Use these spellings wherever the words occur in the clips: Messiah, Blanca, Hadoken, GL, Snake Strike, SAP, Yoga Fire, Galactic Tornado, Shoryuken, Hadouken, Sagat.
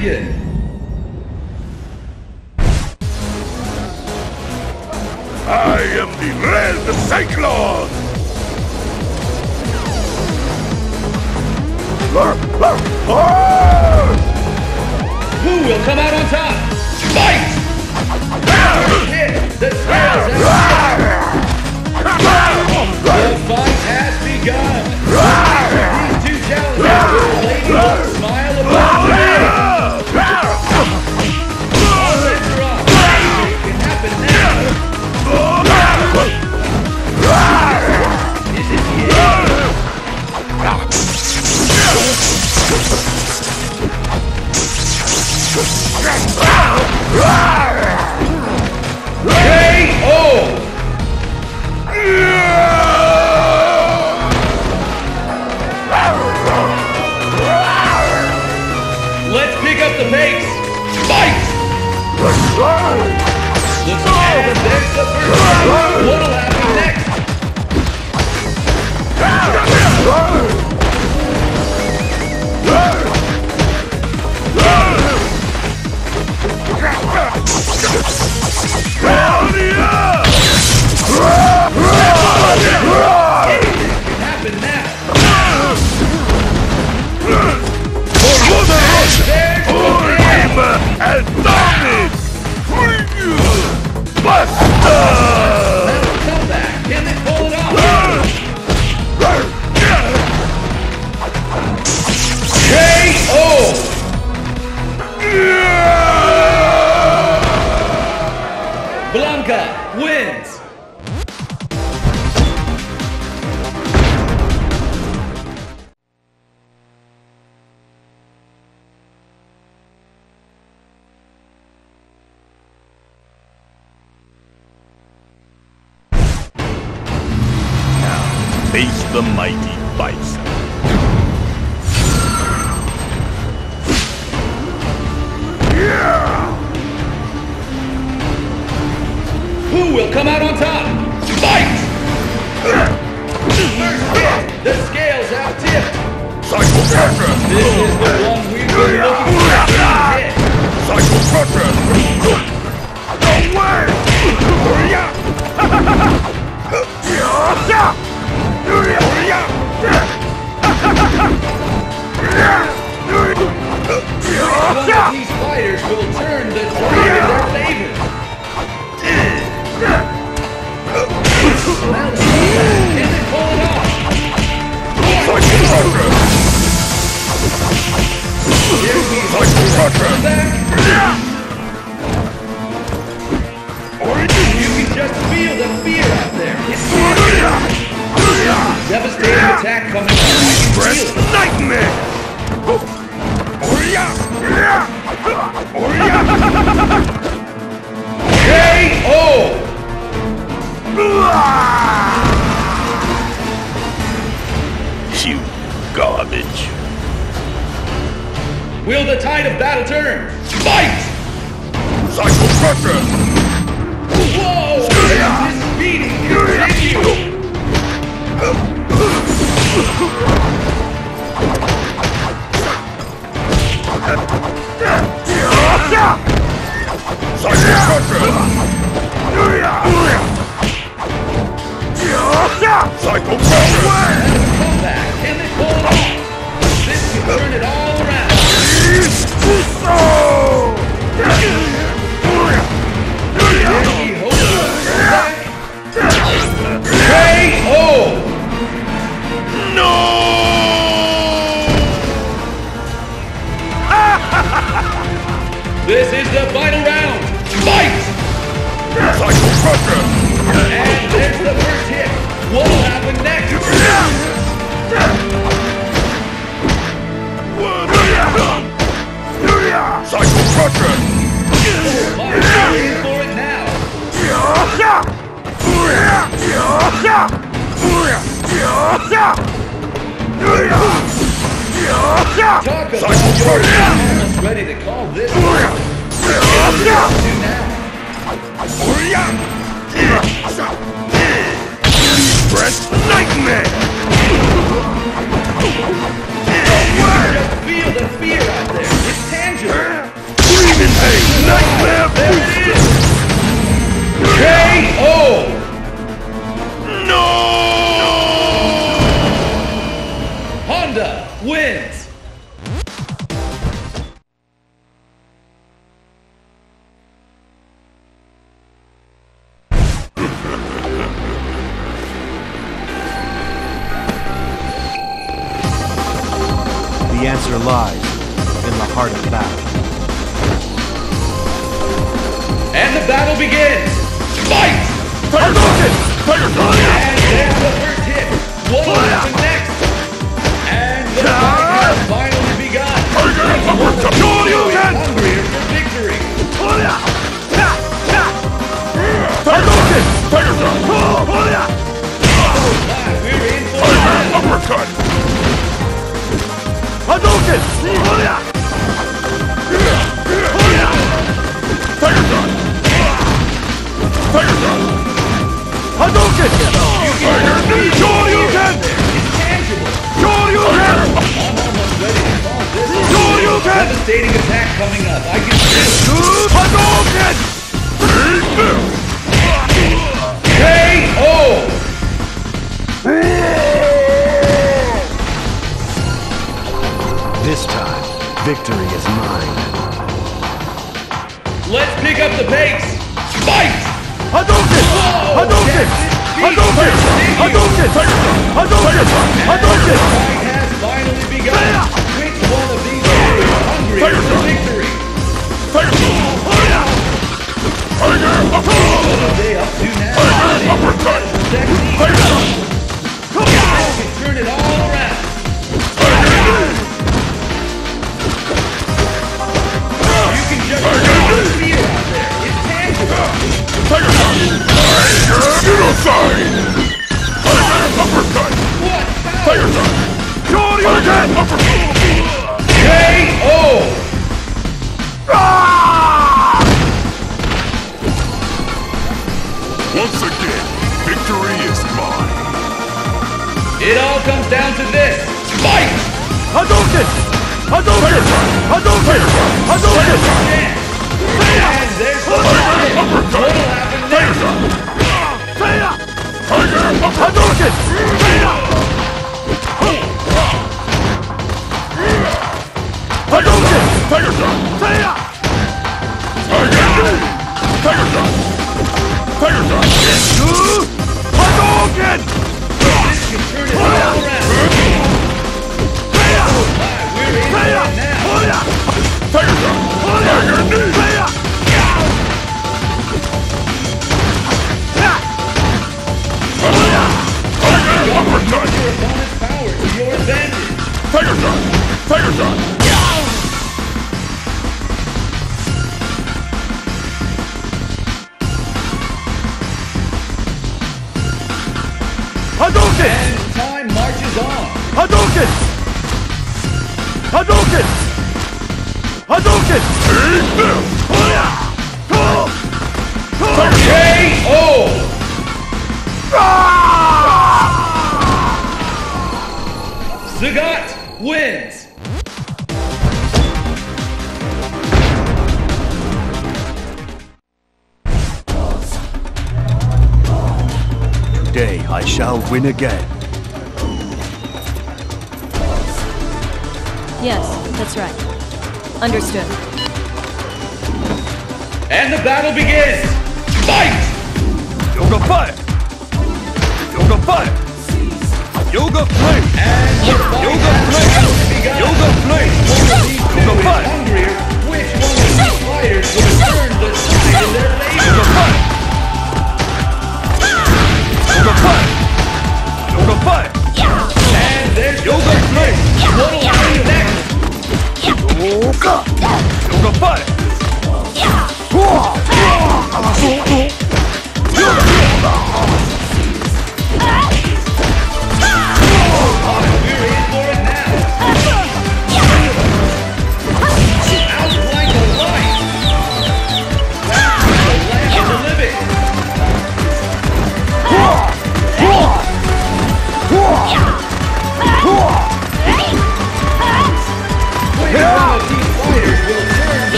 champion. I am the Red Cyclone. Who will come out on top? Fight! The trials the fight has begun. These two challengers, ladies, will smile about the all bets are off. It can happen now. Is it KO! Let's pick up the pace! Fight! Looks like there's the first round. What'll happen next? The mighty bison. Yeah! Who will come out on top? Fight! The scales out tipped. Cycle progress. This is the one we were looking for. Cycle progress. No way! Yeah! These fighters will turn the tide in their favor. Can they pull it off? You can just feel the fear out there. Devastating attack coming from the nightmare. KO! You garbage. Will the tide of battle turn? Fight! Cycle pressure! Whoa! This beating is Psycho pressure! Comeback! Can they pull it off? This can turn it all around! KO! No! This is the final round! Fight! Psycho pressure! And there's the first hit! What'll happen next? Psycho pressure! Fight for it now! Talk about your ready to call this one. Fresh nightmare! Just feel the fear out there. It's tangible. wins! The answer lies in the heart of battle. And the battle begins! Fight! Fire! Fire! And there's the first hit! What is the next? And the fight has finally begun! Shoryuken! Hungrier for victory! Hadoken! Fire! We're in for a battle! Uppercut! Hadoken! Fire! Hadouken! Shoryuken! Shoryuken! Shoryuken! Devastating attack coming up. I can feel it. Hadouken! K.O. This time, victory is mine. Let's pick up the pace. Fight! Hadouken! Hadouken! Hadouken! Hadouken! Hadouken! Hadouken! The fight has finally begun! Which one of these is hungry for victory? What are they up to now? Uppercut! Now we can turn it all around! You can just throw the spear out there! It's tangible! Tiger side! Uppercut! What? Tiger side! Shoryuken! Uppercut! K.O. Once again, victory is mine. It all comes down to this. Fight! Hadoken! Hadoken! Hadoken! Hadoken! And there's the uppercut! Hadouken! Hadouken! Tiger shot! Tiger shot! Tiger shot! Hadouken! This can turn it all around! We're in right now! Tiger shot! Tiger knee! Uppercut! Your opponent's power to your advantage! Tiger shot! Tiger shot! Hadoken! And time marches on! Hadoken! Hadoken! Hadoken! K.O. Sagat wins! Today I shall win again. Yes, that's right. Understood. And the battle begins! Fight! Yoga Fire! Yoga Fire! Yoga Flame! Yoga Flame! Yoga Flame! Yoga Fire! Which one of these fires will turn the tide in their labor? Yoga Fire! Yoga Fire! Yoga Fire! And there's Yoga Flame! What'll be next? Yoga! Yoga Fire! Yoga Fire! Yoga Fire!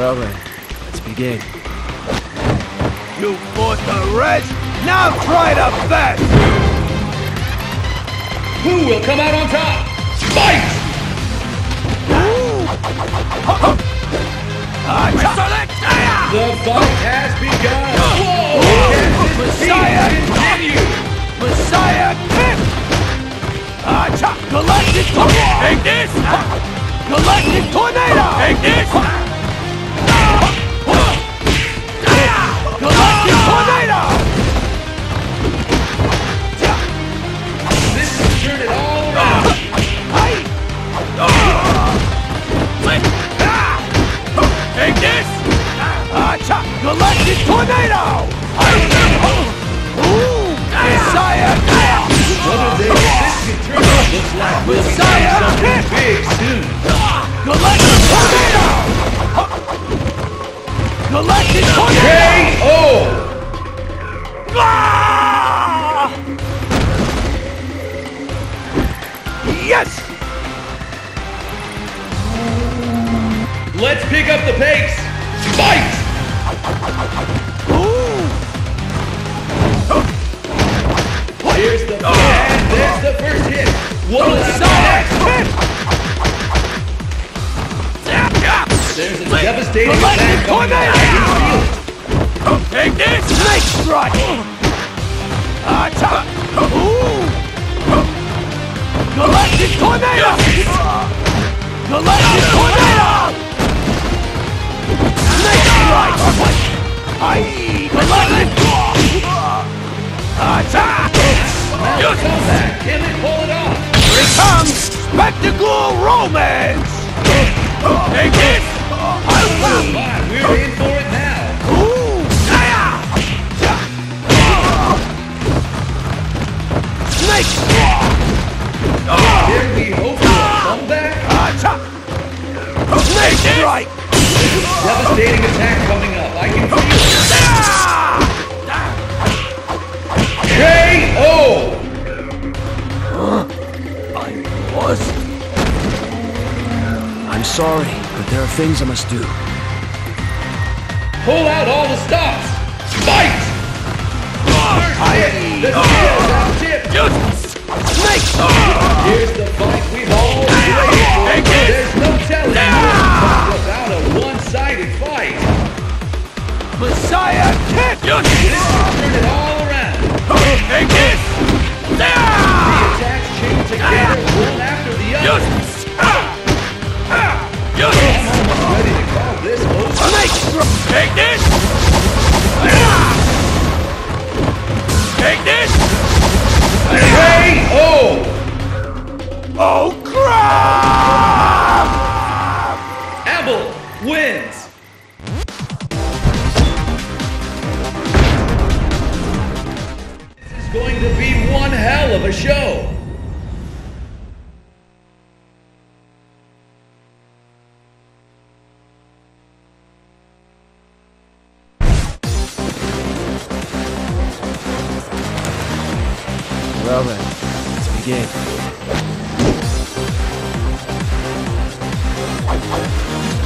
Well then, let's begin. You fought the rest, now try the best! Who will come out on top? Fight! The fight has begun! Whoa. Messiah continue! Messiah kick! Galactic Tornado! Take this! Galactic Tornado! Take this! Galactic Tornado! This has turned it all around! Take this! Galactic Tornado! Messiah! One of these biscuit turtles looks like Messiah! Something big soon! Galactic Tornado! Galactic Tornado! KO! Ah! Yes! Let's pick up the pace! Fight! Here's the and there's the first hit! What a side! There's a devastating attack coming out! Take this! Snake Strike! Attack! Galactic Tornado! Galactic Tornado! Snake Strike! Galactic! Attack! Now come back! Can they pull it off? Here comes Spectacle Romance! Take this! We're in for it now. Snake! Did we hope for a comeback? Snake Strike! Devastating attack coming up. I can feel it. KO! I lost. I'm sorry. But there are things I must do. Pull out all the stops! Fight! Snake! Here's the fight we've all waited for. There's no telling about a one-sided fight. Messiah kick! This will turn it all around. Take this! The attacks chain together one after the other. I'm almost ready to call this over. Take this! Take this! KO! Oh crap! Apple wins! This is going to be one hell of a show! Well then, let's begin.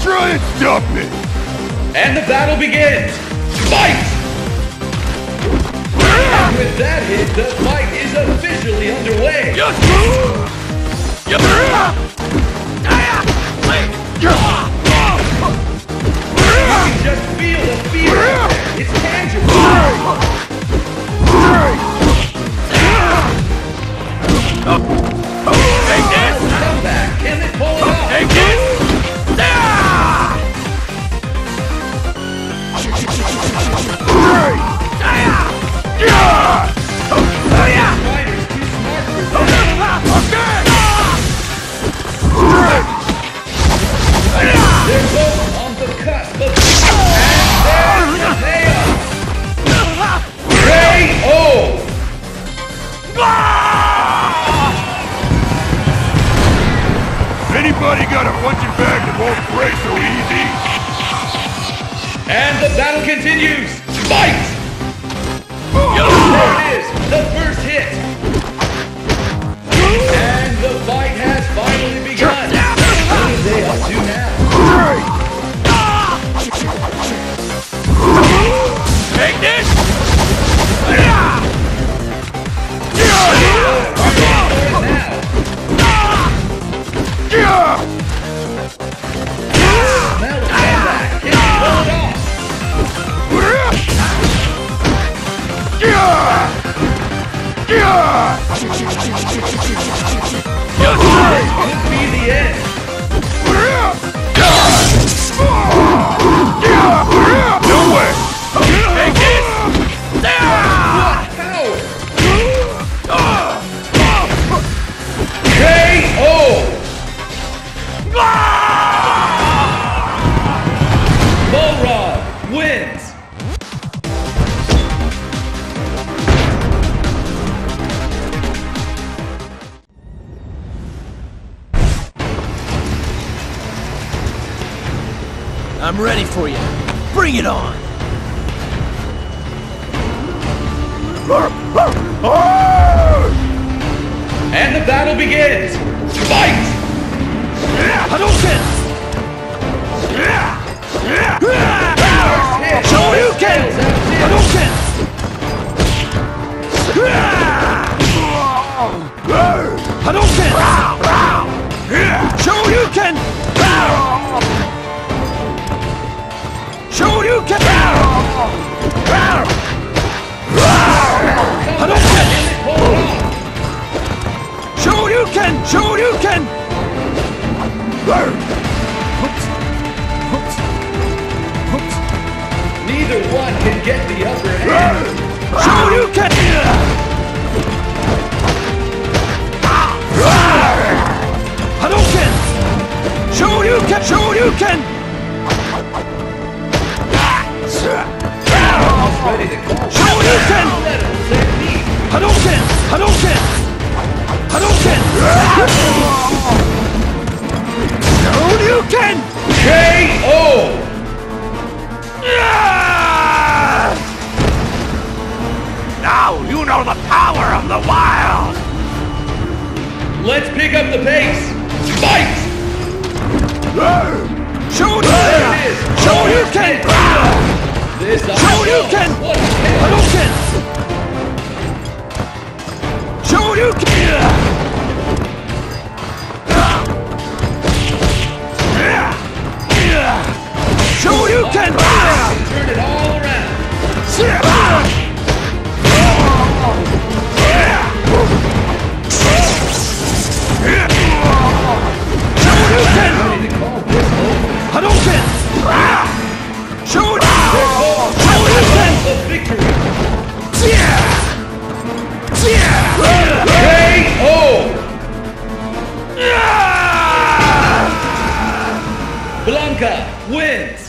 Try and dump it! And the battle begins! Fight! And with that hit, the fight is officially underway! You can just feel the fear! It's tangible! Take this! Come back! Can they pull it off? Anybody got a punching bag that won't break so easy? And the battle continues! Fight! Oh. Yo, there it is! The first hit! And the fight has finally begun! What are they up to now? Take this! I'm ready for you. Bring it on! And the battle begins! Fight! Hadoken! Shoryuken! Hadoken! Hadoken! Shoryuken! Shoryuken! Hadoken! Shoryuken! Shoryuken! Neither one can get the upper hand! Shoryuken! Hadoken! Shoryuken! Shoryuken! Shoryuken! Hadoken! Hadoken! Hadoken! Shoryuken! K.O. Now you know the power of the wild! Let's pick up the pace! Fight! Shoryuken! Shoryuken! Shoryuken! Hadoken! Shoryuken! Shoryuken! Turn it all around! Shoryuken! Hadoken! Shoryuken! Victory! K.O. Blanca wins!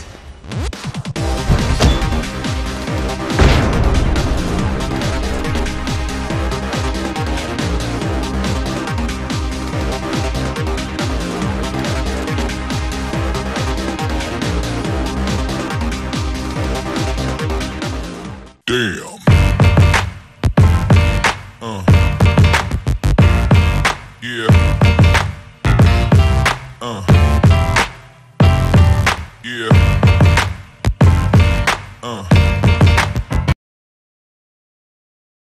Yeah.